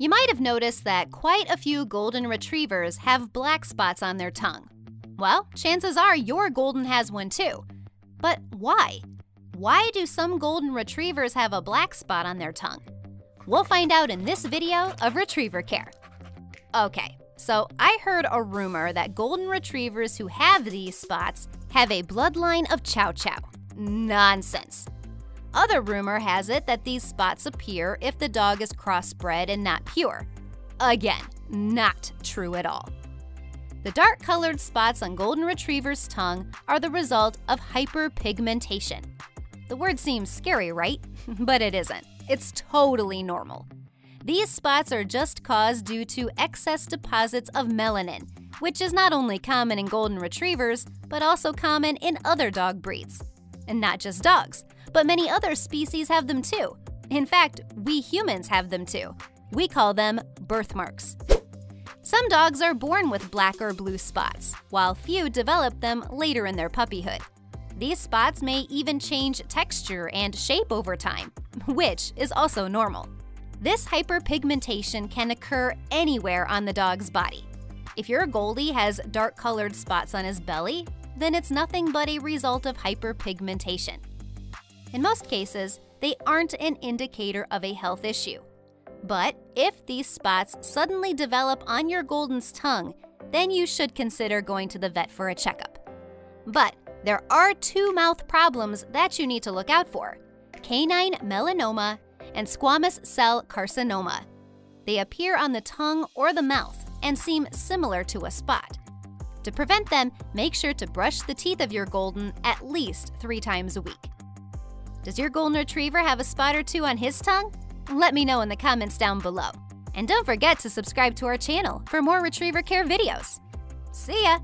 You might have noticed that quite a few golden retrievers have black spots on their tongue. Well, chances are your golden has one too. But why? Why do some golden retrievers have a black spot on their tongue? We'll find out in this video of Retriever Care. Okay, so I heard a rumor that golden retrievers who have these spots have a bloodline of Chow Chow. Nonsense. Other rumor has it that these spots appear if the dog is crossbred and not pure. Again, not true at all. The dark-colored spots on golden retriever's tongue are the result of hyperpigmentation. The word seems scary, right? But it isn't. It's totally normal. These spots are just caused due to excess deposits of melanin, which is not only common in golden retrievers, but also common in other dog breeds. And not just dogs, but many other species have them too. In fact, we humans have them too. We call them birthmarks. Some dogs are born with black or blue spots, while few develop them later in their puppyhood. These spots may even change texture and shape over time, which is also normal. This hyperpigmentation can occur anywhere on the dog's body. If your Goldie has dark-colored spots on his belly, then it's nothing but a result of hyperpigmentation. In most cases, they aren't an indicator of a health issue. But if these spots suddenly develop on your golden's tongue, then you should consider going to the vet for a checkup. But there are two mouth problems that you need to look out for: canine melanoma and squamous cell carcinoma. They appear on the tongue or the mouth and seem similar to a spot. To prevent them, make sure to brush the teeth of your golden at least 3 times a week. Does your golden retriever have a spot or two on his tongue? Let me know in the comments down below. And don't forget to subscribe to our channel for more Retriever Care videos. See ya!